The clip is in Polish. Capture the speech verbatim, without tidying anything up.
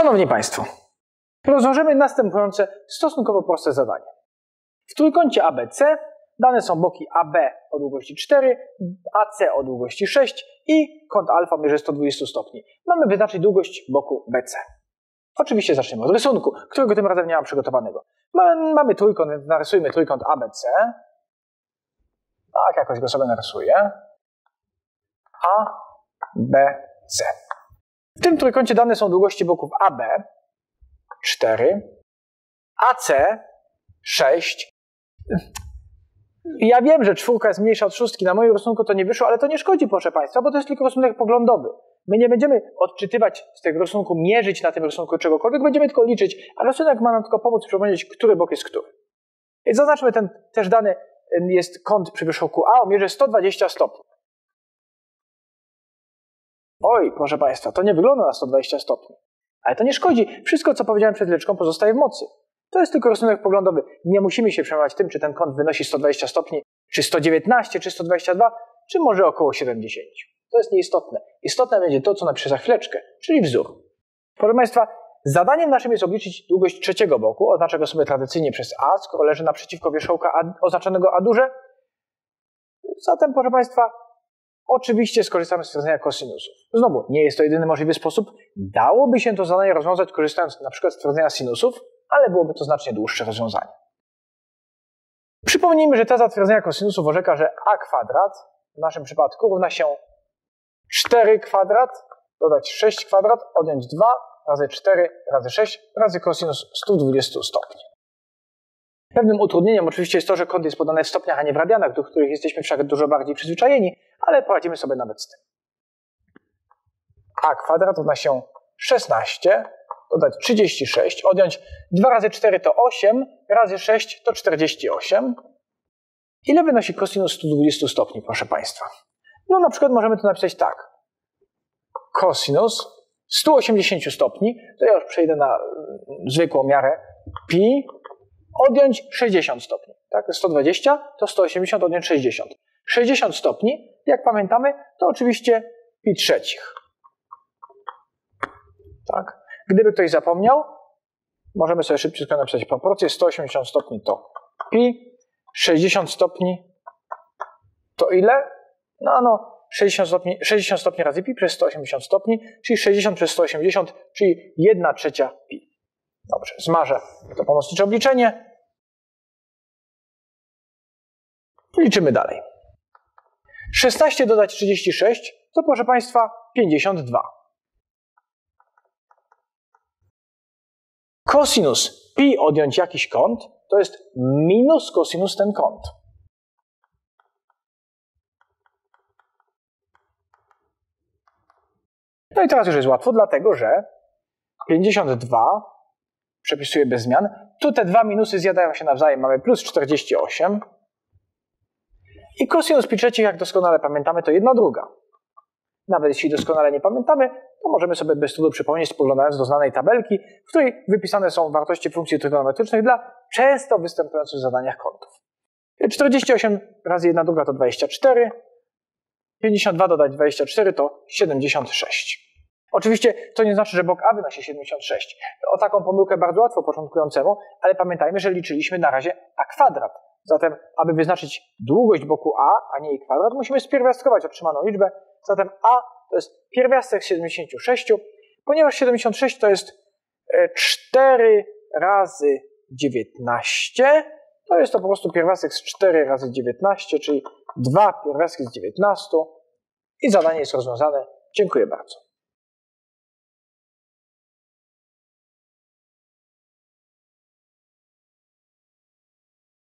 Szanowni Państwo, rozwiążemy następujące stosunkowo proste zadanie. W trójkącie A B C dane są boki A B o długości cztery, A C o długości sześć i kąt alfa mierzy sto dwadzieścia stopni. Mamy wyznaczyć długość boku B C. Oczywiście zaczniemy od rysunku, którego tym razem nie mam przygotowanego. Mamy trójkąt, więc narysujmy trójkąt A B C. Tak, jakoś go sobie narysuję. A, B, C. W tym trójkącie dane są długości boków A B cztery, A C sześć. Ja wiem, że czwórka jest mniejsza od szóstki, na moim rysunku to nie wyszło, ale to nie szkodzi, proszę Państwa, bo to jest tylko rysunek poglądowy. My nie będziemy odczytywać z tego rysunku, mierzyć na tym rysunku czegokolwiek, będziemy tylko liczyć, a rysunek ma nam tylko pomóc przypomnieć, który bok jest który. I zaznaczmy ten też dany jest kąt przy wierzchołku A o mierze sto dwadzieścia stopni. Oj, proszę Państwa, to nie wygląda na sto dwadzieścia stopni. Ale to nie szkodzi. Wszystko, co powiedziałem przed chwileczką, pozostaje w mocy. To jest tylko rysunek poglądowy. Nie musimy się przejmować tym, czy ten kąt wynosi sto dwadzieścia stopni, czy sto dziewiętnaście, czy sto dwadzieścia dwa, czy może około siedemdziesiąt. To jest nieistotne. Istotne będzie to, co napiszę za chwileczkę, czyli wzór. Proszę Państwa, zadaniem naszym jest obliczyć długość trzeciego boku, oznacza go sobie tradycyjnie przez A, skoro leży naprzeciwko wierzchołka A, oznaczonego A duże. Zatem, proszę Państwa, oczywiście skorzystamy z twierdzenia kosinusów. Znowu, nie jest to jedyny możliwy sposób. Dałoby się to zadanie rozwiązać korzystając na przykład z twierdzenia sinusów, ale byłoby to znacznie dłuższe rozwiązanie. Przypomnijmy, że teza twierdzenia kosinusów orzeka, że a kwadrat w naszym przypadku równa się cztery kwadrat, dodać sześć kwadrat, odjąć dwa razy cztery razy sześć razy kosinus sto dwadzieścia stopni. Pewnym utrudnieniem oczywiście jest to, że kąt jest podany w stopniach, a nie w radianach, do których jesteśmy wszak dużo bardziej przyzwyczajeni, ale poradzimy sobie nawet z tym. A kwadrat równa się szesnaście, dodać trzydzieści sześć, odjąć dwa razy cztery to osiem, razy sześć to czterdzieści osiem. Ile wynosi kosinus sto dwadzieścia stopni, proszę Państwa? No na przykład możemy to napisać tak. Kosinus sto osiemdziesiąt stopni, to ja już przejdę na zwykłą miarę pi, odjąć sześćdziesiąt stopni. Tak? sto dwadzieścia to sto osiemdziesiąt, odjąć sześćdziesiąt. sześćdziesiąt stopni, jak pamiętamy, to oczywiście pi trzecich. Tak? Gdyby ktoś zapomniał, możemy sobie szybciutko napisać proporcję. sto osiemdziesiąt stopni to pi, sześćdziesiąt stopni to ile? No, no, sześćdziesiąt stopni, sześćdziesiąt stopni razy pi przez sto osiemdziesiąt stopni, czyli sześćdziesiąt przez sto osiemdziesiąt, czyli jedna trzecia pi. Dobrze, zmarzę to pomocnicze obliczenie. Liczymy dalej. szesnaście dodać trzydzieści sześć to, proszę Państwa, pięćdziesiąt dwa. Kosinus pi odjąć jakiś kąt to jest minus kosinus ten kąt. No i teraz już jest łatwo, dlatego że pięćdziesiąt dwa przepisuję bez zmian. Tu te dwa minusy zjadają się nawzajem. Mamy plus czterdzieści osiem. I kosinus pi trzecich, jak doskonale pamiętamy, to jedna druga. Nawet jeśli doskonale nie pamiętamy, to możemy sobie bez trudu przypomnieć, spoglądając do znanej tabelki, w której wypisane są wartości funkcji trygonometrycznych dla często występujących w zadaniach kątów. czterdzieści osiem razy jedna druga to dwadzieścia cztery. pięćdziesiąt dwa dodać dwadzieścia cztery to siedemdziesiąt sześć. Oczywiście to nie znaczy, że bok A wynosi siedemdziesiąt sześć. O taką pomyłkę bardzo łatwo początkującemu, ale pamiętajmy, że liczyliśmy na razie A kwadrat. Zatem, aby wyznaczyć długość boku A, a nie jej kwadrat, musimy spierwiastkować otrzymaną liczbę. Zatem A to jest pierwiastek siedemdziesiąt sześć, ponieważ siedemdziesiąt sześć to jest cztery razy dziewiętnaście. To jest to po prostu pierwiastek z cztery razy dziewiętnaście, czyli dwa pierwiastki z dziewiętnastu. I zadanie jest rozwiązane. Dziękuję bardzo.